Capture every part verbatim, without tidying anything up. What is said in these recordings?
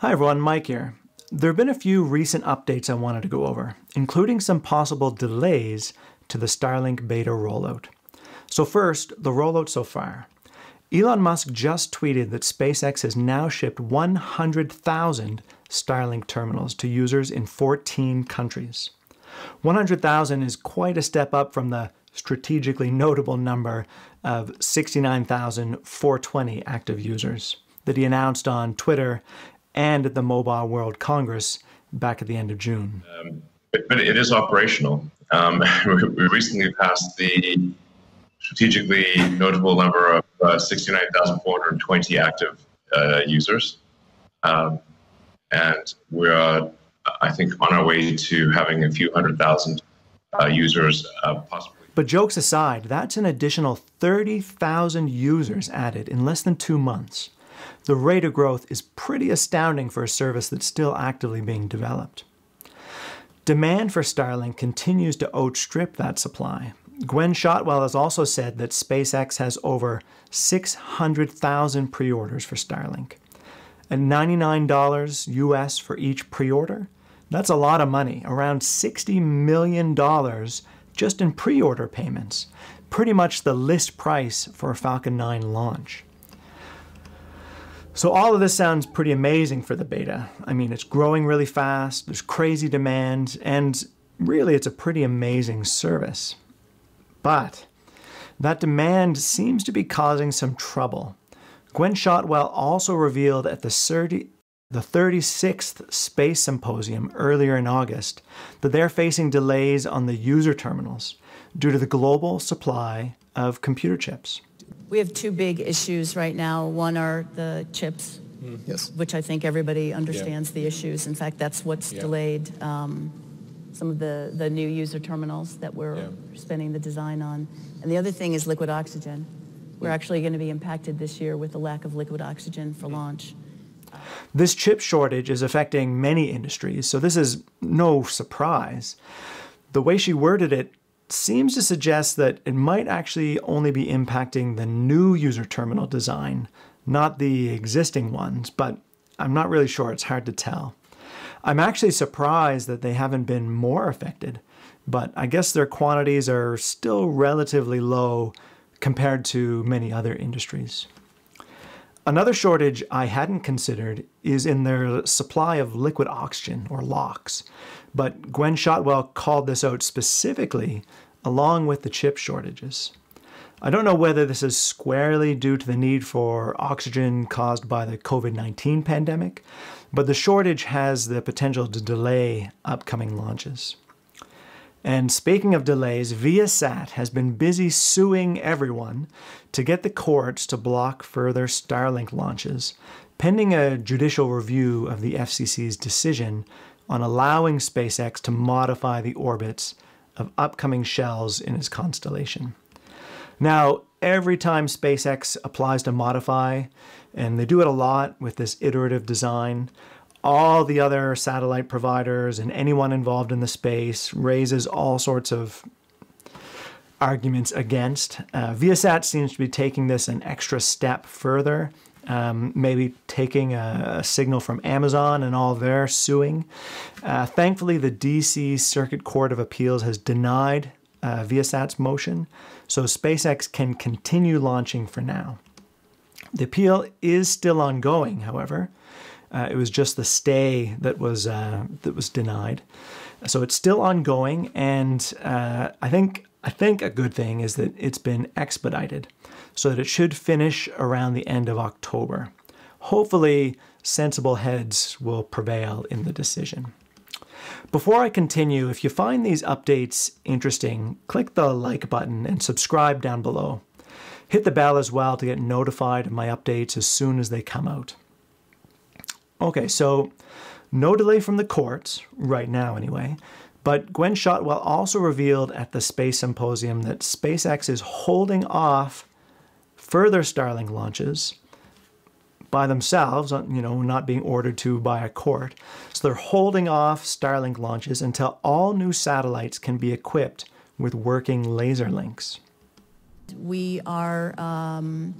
Hi everyone, Mike here. There have been a few recent updates I wanted to go over, including some possible delays to the Starlink beta rollout. So first, the rollout so far. Elon Musk just tweeted that SpaceX has now shipped one hundred thousand Starlink terminals to users in fourteen countries. one hundred thousand is quite a step up from the strategically notable number of sixty-nine thousand four hundred twenty active users that he announced on Twitter and at the Mobile World Congress back at the end of June. Um, but, but it is operational. Um, we recently passed the strategically notable number of uh, sixty-nine thousand four hundred twenty active uh, users. Um, and we are, I think, on our way to having a few hundred thousand uh, users uh, possibly. But jokes aside, that's an additional thirty thousand users added in less than two months. The rate of growth is pretty astounding for a service that's still actively being developed. Demand for Starlink continues to outstrip that supply. Gwynne Shotwell has also said that SpaceX has over six hundred thousand pre-orders for Starlink. At ninety-nine dollars U S for each pre-order, that's a lot of money, around sixty million dollars just in pre-order payments, pretty much the list price for a Falcon nine launch. So all of this sounds pretty amazing for the beta. I mean, it's growing really fast, there's crazy demand, and really it's a pretty amazing service. But that demand seems to be causing some trouble. Gwynne Shotwell also revealed at the thirty-sixth Space Symposium earlier in August that they're facing delays on the user terminals due to the global supply of computer chips. We have two big issues right now. One are the chips, mm. yes. which I think everybody understands yeah. the issues. In fact, that's what's yeah. delayed um, some of the, the new user terminals that we're yeah. spending the design on. And the other thing is liquid oxygen. We're yeah. actually going to be impacted this year with the lack of liquid oxygen for yeah. launch. This chip shortage is affecting many industries, so this is no surprise. The way she worded it seems to suggest that it might actually only be impacting the new user terminal design, not the existing ones, but I'm not really sure, it's hard to tell. I'm actually surprised that they haven't been more affected, but I guess their quantities are still relatively low compared to many other industries. Another shortage I hadn't considered is in their supply of liquid oxygen, or LOX, but Gwynne Shotwell called this out specifically along with the chip shortages. I don't know whether this is squarely due to the need for oxygen caused by the COVID nineteen pandemic, but the shortage has the potential to delay upcoming launches. And speaking of delays, Viasat has been busy suing everyone to get the courts to block further Starlink launches, pending a judicial review of the F C C's decision on allowing SpaceX to modify the orbits of upcoming shells in its constellation. Now, every time SpaceX applies to modify, and they do it a lot with this iterative design, all the other satellite providers and anyone involved in the space raises all sorts of arguments against. Uh, Viasat seems to be taking this an extra step further, um, maybe taking a, a signal from Amazon and all their suing. Uh, thankfully, the D C Circuit Court of Appeals has denied uh, Viasat's motion, so SpaceX can continue launching for now. The appeal is still ongoing, however. Uh, it was just the stay that was uh, that was denied, so it's still ongoing. And uh, I think I think a good thing is that it's been expedited, so that it should finish around the end of October. Hopefully, sensible heads will prevail in the decision. Before I continue, if you find these updates interesting, click the like button and subscribe down below. Hit the bell as well to get notified of my updates as soon as they come out. Okay, so no delay from the courts, right now anyway, but Gwynne Shotwell also revealed at the Space Symposium that SpaceX is holding off further Starlink launches by themselves, you know, not being ordered to by a court. So they're holding off Starlink launches until all new satellites can be equipped with working laser links. We are um,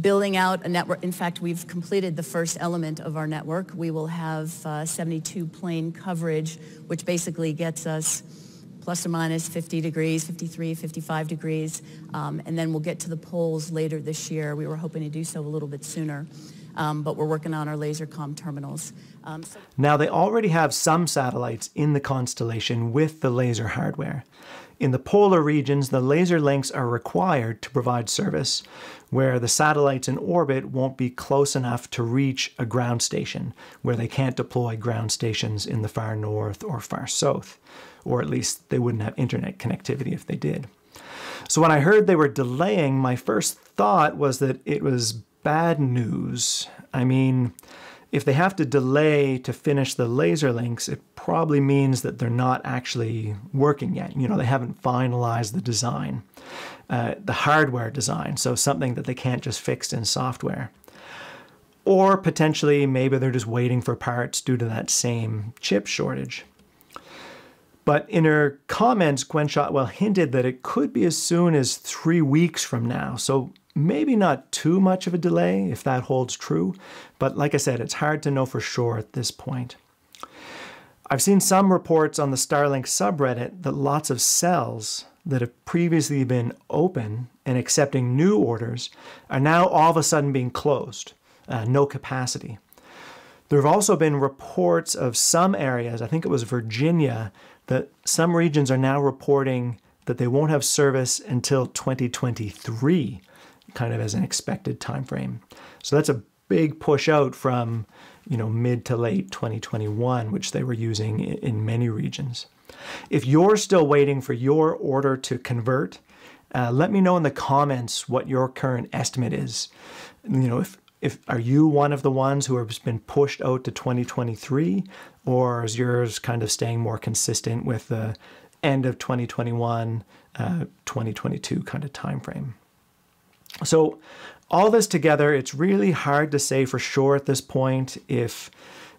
building out a network. In fact, we've completed the first element of our network. We will have uh, seventy-two plane coverage, which basically gets us plus or minus fifty degrees, fifty-three, fifty-five degrees, um, and then we'll get to the poles later this year. We were hoping to do so a little bit sooner, um, but we're working on our laser comm terminals. Um, so now, they already have some satellites in the constellation with the laser hardware. In the polar regions, the laser links are required to provide service, where the satellites in orbit won't be close enough to reach a ground station, where they can't deploy ground stations in the far north or far south, or at least they wouldn't have internet connectivity if they did. So when I heard they were delaying, my first thought was that it was bad news. I mean, if they have to delay to finish the laser links, it probably means that they're not actually working yet. You know, they haven't finalized the design, uh, the hardware design, so something that they can't just fix in software. Or potentially, maybe they're just waiting for parts due to that same chip shortage. But in her comments, Gwynne Shotwell hinted that it could be as soon as three weeks from now, so maybe not too much of a delay if that holds true, but like I said, it's hard to know for sure at this point. I've seen some reports on the Starlink subreddit that lots of cells that have previously been open and accepting new orders are now all of a sudden being closed, uh, no capacity. There have also been reports of some areas, I think it was Virginia, that some regions are now reporting that they won't have service until twenty twenty-three. Kind of as an expected time frame. So that's a big push out from, you know, mid to late twenty twenty-one, which they were using in many regions. If you're still waiting for your order to convert, uh, let me know in the comments what your current estimate is. You know, if, if are you one of the ones who has been pushed out to twenty twenty-three, or is yours kind of staying more consistent with the end of twenty twenty-one, uh, twenty twenty-two kind of time frame? So all this together, it's really hard to say for sure at this point if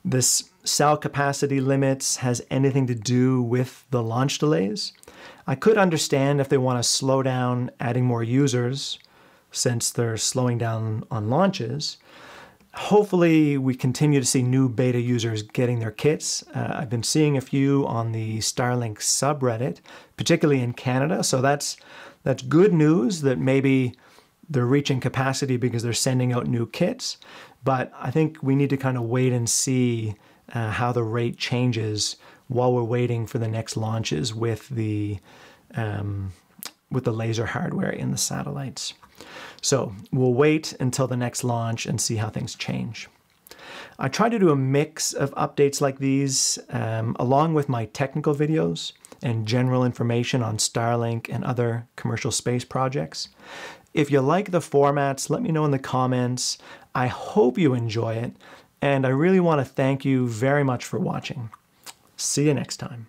this cell capacity limits has anything to do with the launch delays. I could understand if they want to slow down adding more users since they're slowing down on launches. Hopefully we continue to see new beta users getting their kits. Uh, I've been seeing a few on the Starlink subreddit, particularly in Canada. So that's, that's good news that maybe they're reaching capacity because they're sending out new kits, but I think we need to kind of wait and see uh, how the rate changes while we're waiting for the next launches with the, um, with the laser hardware in the satellites. So we'll wait until the next launch and see how things change. I try to do a mix of updates like these, um, along with my technical videos and general information on Starlink and other commercial space projects. If you like the formats, let me know in the comments. I hope you enjoy it, and I really want to thank you very much for watching. See you next time.